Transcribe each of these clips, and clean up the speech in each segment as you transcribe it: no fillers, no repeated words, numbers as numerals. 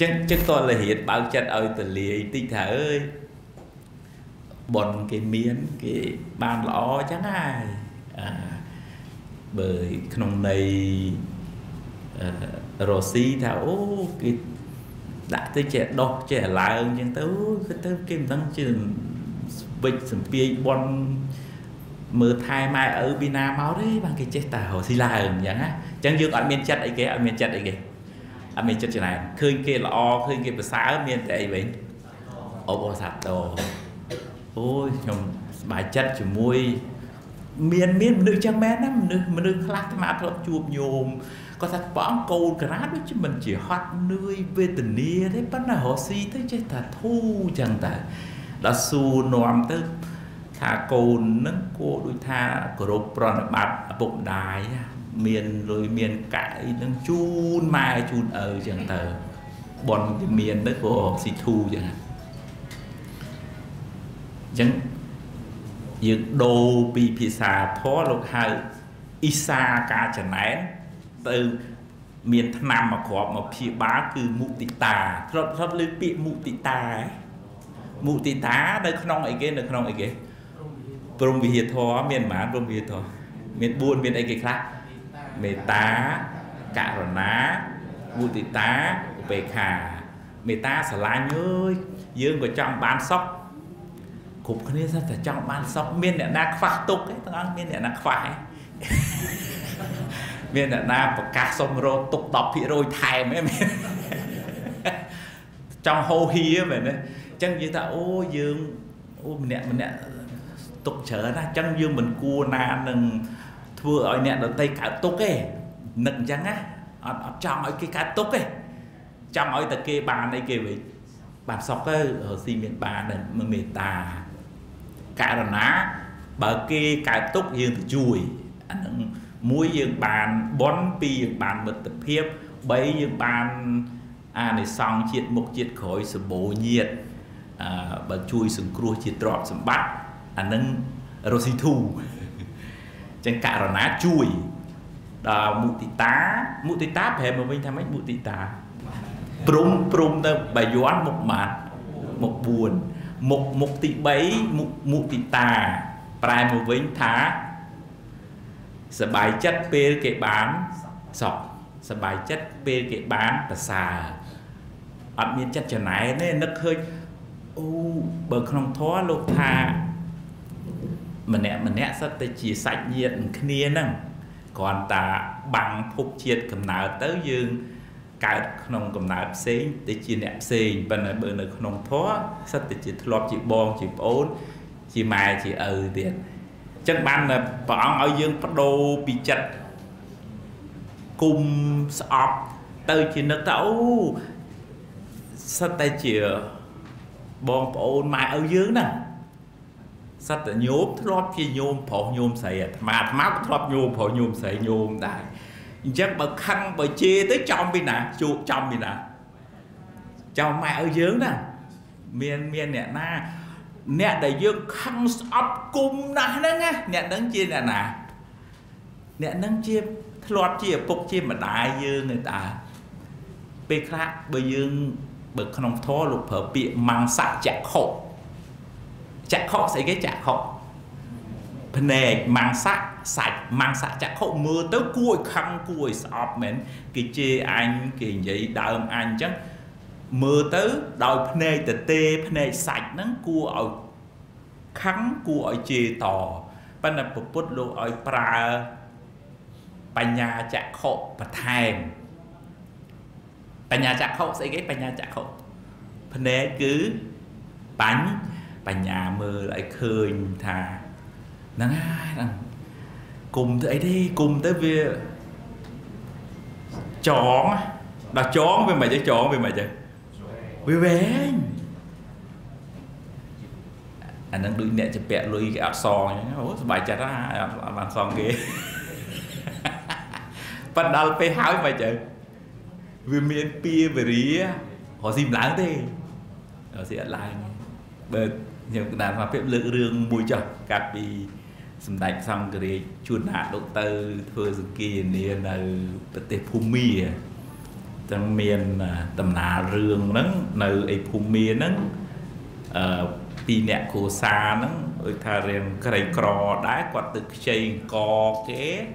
Chắc toàn là hiện báo chất ơi từ lì tinh thả ơi. Bọn cái miếng cái bàn lõ chẳng ai bởi nông này rổ xí thả ô cái đã tới trẻ đọc trẻ lại ơn chẳng tới cái thằng chừng vịt sầm pia bọn mơ thai mai ở Việt Nam máu đấy bằng cái chết tà hồ xí lại ơn chẳng á chẳng dường ở miền chất ấy kìa à mình chất chỗ này khơi kia là o khơi kia là xá miền tây mình ô bò sạt đồ ôi nhom bài chất chỉ môi miền miền nữ trang men á mình nữ khác mà thôi chụp nhôm có thật bóng câu grab chứ mình chỉ hoạt nuôi về tình nia đấy bắt là họ si tới chết thật thu chẳng ta đã xù nòm tới thả cồn nấng cô đôi tha group run bạc bụng đài miền rồi miền cãi đang chun mai chun ở chẳng tờ bọn cái miền đất của xịt thu chẳng hạn chẳng những đồ bị pizza phó lục hai isa cá chẳng nén từ miền nam mà có một phía bá cứ mụ tị tà rất lưỡi bị mụ tị tá đây không ai ghê được không ai ghê rồng vì thò miền mãn rồng vì thò miền buôn miền ấy cái khác mê tá cả rồi ná vui tí tá về khả mê tá xả lá nhơi dương của trong bán sóc cục cái này là trong bán sóc miền này đang phát tục ấy thằng ăn miền này đang phải miền này đang bọc cá xong rồi tục đọc thì rồi thầy mấy miền trong hô hía vậy đấy chẳng như ta ô dương ô mình nè tục chở ra chẳng dương mình cua na nâng vừa ở nè đầu tay cá túc ấy nặng chăng á trong ấy cái cá túc ấy trong ấy ta kê bàn này kê về bàn sọc ấy ở xi miền bàn này mình miền tà cá rồi ná bờ kê cá túc dương chùi muối dương bàn bón pi dương bàn mật tập hiệp bấy dương bàn này xong chiết mục chiết khối sầm bổ nhiệt bờ chui sầm cua chiết trọt sầm bát nâng rồi xì thu chẳng cả rồi ná chui mụ tí tá về mà mình tham ấy mụ tí tá prung ta bà doán một mạt một buồn một tí bấy mụ tí tá prai mà vĩnh thá sẽ bài chất bê cái bán sọc sẽ bài chất bê cái bán và xà ẩm miên chất trở này nên nó hơi ô bờ không thoa lột thà mình nè sắp tới chỉ sạch nhiệt kia nè còn ta bằng phục chiết cầm nào tới dương cả nông cầm nào xén để chỉ nè xén bên này bên nông thó sắp tới chỉ lọp chỉ bon chỉ ôn chỉ mai chỉ tiền chân ban là bọn ở dương bắt đầu bị chặt cùng sọp tới chỉ nó tấu sắp tới chỉ bon ôn mai ở dương nè sắp tới nhốm lóp chi nhôm phổ nhôm xài mà máu lóp nhôm phổ nhôm xài nhôm đại chắc bậc khăn bậc chia tới trong bên nè chuột trong bên nè trong mai ở dưới nè miền nè na nè đại dương khăn ấp cung nè nè nè nắng chia nè nè nè nắng chia lóp chia phục chia mà đại dương người ta bê khác bê dương bậc không thô lục phở bị mang sạch chặt khổ chặt khổ sẽ cái chặt khổ phần này mang sạch sạch mang sạch chặt khổ mưa tới cuối khăn cuối sọp mến cái chê anh cái gì đờm anh chứ mưa tới đòi phần này từ tê phần này sạch nó cuối khăn cuối chê tỏ bắt là một phút lúc ơi bà nhà chặt khổ và thèm bà nhà chặt khổ sẽ cái bà nhà chặt khổ phần này cứ bánh bà nhà mơ lại khơi thà nắng ai cùng tới đi cùng tới việc chọn là chọn về mày chứ chọn về mày chứ về về anh đang đứng nẹt chụp bẹ lui cái áo sòn bài chặt ra làm sòn ghê bắt đầu phải háo mày chứ vì miền pia về rí họ dìm láng thế họ sẽ lại bờ nhưng đàn mà phép lựa rương mùi chọc cặp đi xâm đánh xong cái đấy chuồn hạ động tơ thơ kia nên là bật tế phù mì trong miền tầm nà rương nắng nơi ấy phùm miền nắng pi nẹt khô xa nắng ở thà rèn cái cò đá quạt từ chày cò kế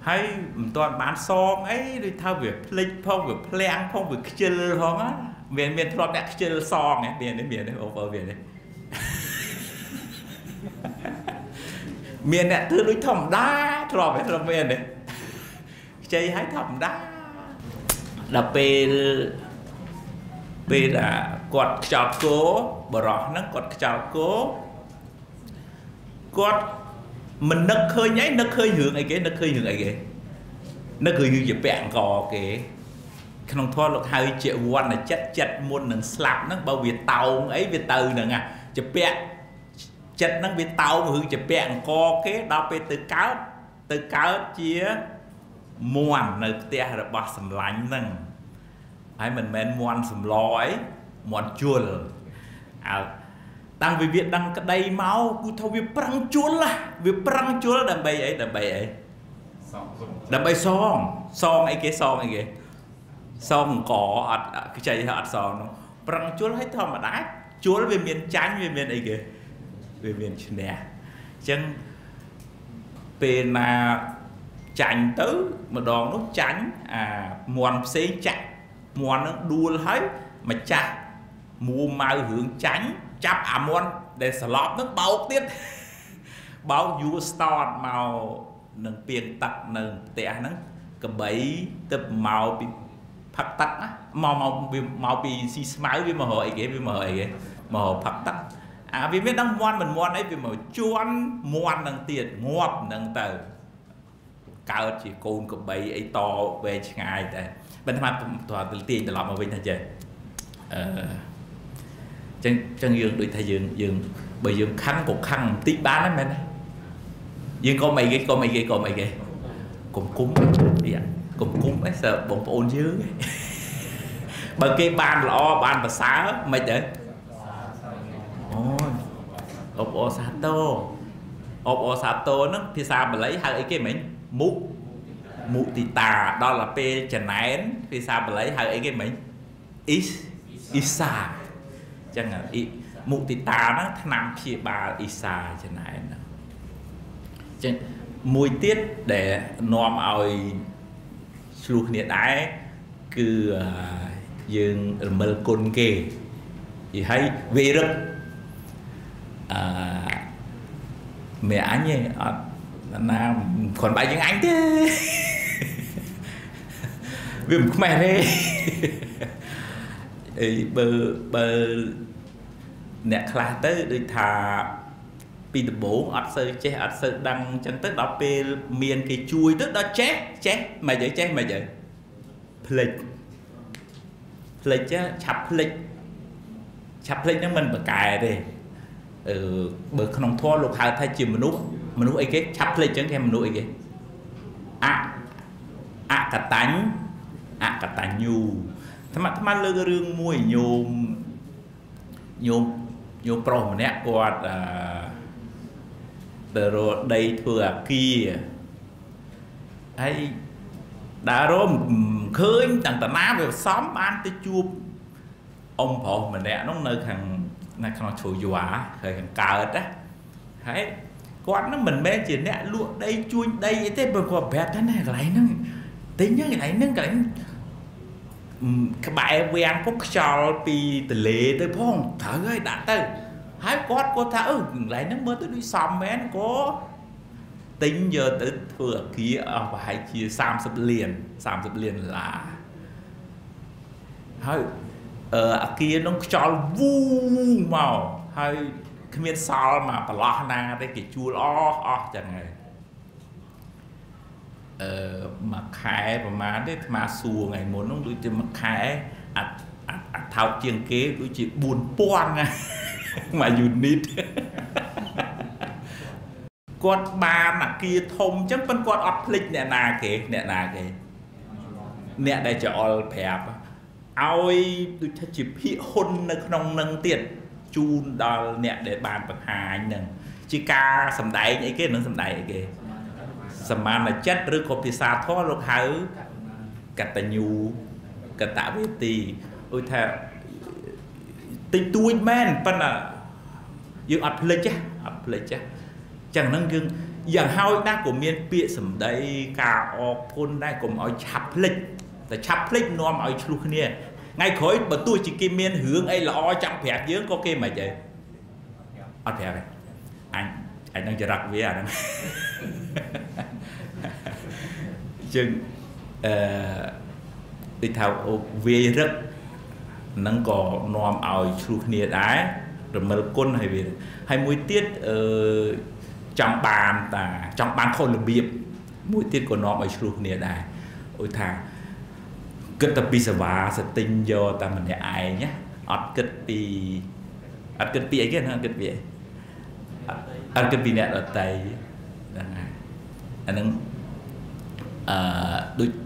hay toàn bán song ấy đi thao việc lịch phong việc plan phong việc chơi phong á miền miền toàn đẹp chơi song ấy miền đấy over miền đấy miền này thứ đối thầm đá tròn phải tròn miền đấy chơi hái thầm đá là về là quạt chảo cố bỏ nó quạt chảo cố quạt mình nấc hơi nháy nấc hơi hưởng ấy cái nấc hơi hưởng ấy cái nấc hơi hưởng gì bẹn gò cái không thoa được 2 triệu won là chặt chặt muôn nằng slap nó bao việt tàu ấy việt từ nằng à chụp bẹn chặt nó việt tàu hưởng chụp bẹn gò cái đào về từ cáo chia muôn nơi tia là bát sầm lạnh nằng ai mình men muôn sầm lói muôn chua đang về việc đang cái đây máu cứ thâu việc prang chua là đầm bầy ấy song ấy cái song cỏ ạt cái chạy ạt song nó prang chua hết thò mà đá chua về miền chán về miền ấy kìa về miền nè chân về mà chảnh tứ mà đòn nó chảnh à muôn xế chặt muôn nó đua hết mà chặt mua mau hướng chảnh chắp amon để sờ lọp nó bao tiết bao vua start màu nâng tiền tật nâng tẻ nâng cái bẫy tập màu bị phật tật á màu bị xì smáu với màu hỏi cái màu phật tật à vì biết đang muôn mình muôn ấy vì màu chuan muôn nâng tiền ngọt nâng tờ cao chỉ côn cái bẫy ấy to về ngày đây bên tham toàn tiền để làm ở bên thay chơi chân dương đối thay dương bởi dương khăn của khăn tí bán lắm em dương có mấy cái cùng cúng ấy sợ bóng ôn dương bởi cái bàn lo bàn và xá mấy đấy ôi ốp sato nó thì sao mà lấy hai cái mình mũ thì tà đó là p chả nén thì sao mà lấy hai cái mình isa chẳng là mụ thì ta nó nằm phía bà isa trên này chẳng mùi tiết để nòm ơi sụt nhiệt ái cứ dương mờ côn kề thì hay về rực mẹ anh nhỉ là còn bài những anh thế vì mẹ thế bờ nè khá tới được thả pin bố ắt sơ đăng chân tới đó pe miền cái chui tức đó chết mày vậy plek chứ chập plek nó mình bờ cài đi bờ không thoa lục hào thay chìm mình nuốt ấy cái chập plek chẳng em nuốt ấy cái cả tánh nhu thầm lơ cái rương mùi nhôm pro mà nè quạt rồi đây thừa kia ấy đã rồi khơi chẳng tận má về xóm ăn tới chuột ông phò mà nè nó nơi thằng này nó chùi dọa khơi thằng cờ đấy thấy quạt nó mình bé chỉ nè lụa đây chui đây thế bờ quạt bẹt thế này lại nó tính nhớ cái này các bạn quen phúc cho pi từ lệ tới phong thở ơi đã tới hái quát có thở lại nó mới tới đi xăm mẹ nó có tính giờ tới thừa kia và hãy chia 30 liền là hơi kia nó cho vu màu hơi miền sao mà lo na đây cái chua lo chẳng này mà khai và má đấy mà xù ngày muốn nó đối tượng mà khai ăn tháo chiên kế đối chỉ buồn poan mà unit quạt ba mà kia thông chắc vẫn quạt ọt lịch nè nà kế nè đây cho phép ôi tôi chỉ bị hôn nó không nâng tiền chun đòn nè để bàn bạc hai nâng chỉ ca sầm đáy ấy cái nó sầm đáy ấy cái sầm man là chết rồi có pizza thoa lục hậu cắt tay nhu cả tạo với tì ôi thà tì tui men phân là dương ập lệ chứ chẳng năng dương dạng hao đa của miền bịa sầm đấy cả phun đây cùng ở chập lịch là chập lịch nôm ở luôn nè ngay khối mà tôi chỉ kia miền hướng ấy là o chập hẹp dưới có kia mà vậy ở hẹp này anh đang chờ đặt với anh chừng đi thảo về rất năng có nôm ở luôn nè đấy rồi mà con hay về hay muối tiết trong bàn ta trong bàn khôn là biệp mũi tiết của nó bởi sụp nè đài ôi thà kết tập bị sả sẽ tinh do ta mình để ai nhá ọt kết bị ọt kết bị ấy kia nó kết bị ọt kết bị nè ở tay anh đôi